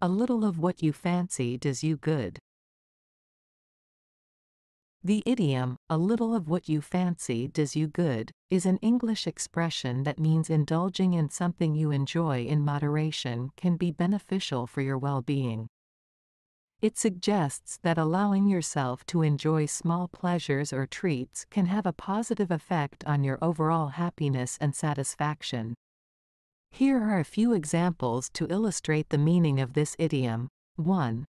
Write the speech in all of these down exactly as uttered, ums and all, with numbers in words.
A little of what you fancy does you good. The idiom, a little of what you fancy does you good, is an English expression that means indulging in something you enjoy in moderation can be beneficial for your well-being. It suggests that allowing yourself to enjoy small pleasures or treats can have a positive effect on your overall happiness and satisfaction. Here are a few examples to illustrate the meaning of this idiom. one.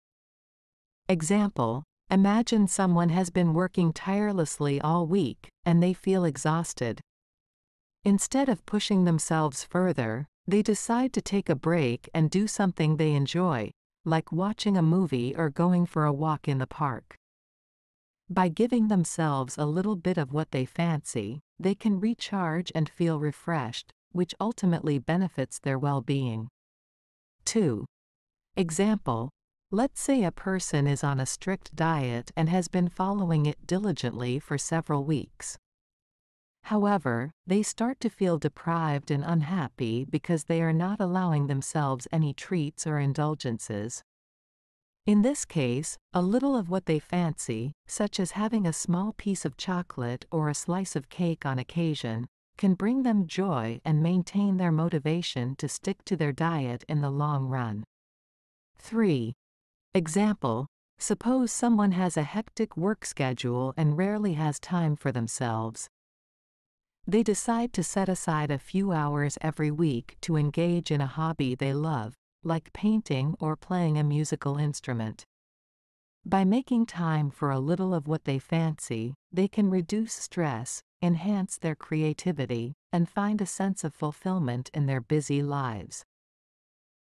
Example. Imagine someone has been working tirelessly all week, and they feel exhausted. Instead of pushing themselves further, they decide to take a break and do something they enjoy, like watching a movie or going for a walk in the park. By giving themselves a little bit of what they fancy, they can recharge and feel refreshed, which ultimately benefits their well-being. two. Example. Let's say a person is on a strict diet and has been following it diligently for several weeks. However, they start to feel deprived and unhappy because they are not allowing themselves any treats or indulgences. In this case, a little of what they fancy, such as having a small piece of chocolate or a slice of cake on occasion, can bring them joy and maintain their motivation to stick to their diet in the long run. three. Example, suppose someone has a hectic work schedule and rarely has time for themselves. They decide to set aside a few hours every week to engage in a hobby they love, like painting or playing a musical instrument. By making time for a little of what they fancy, they can reduce stress, enhance their creativity, and find a sense of fulfillment in their busy lives.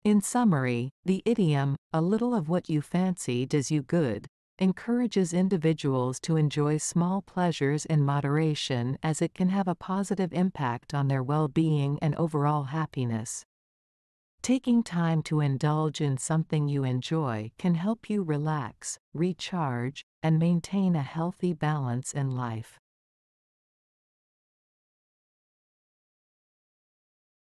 In summary, the idiom, a little of what you fancy does you good, encourages individuals to enjoy small pleasures in moderation as it can have a positive impact on their well-being and overall happiness. Taking time to indulge in something you enjoy can help you relax, recharge, and maintain a healthy balance in life.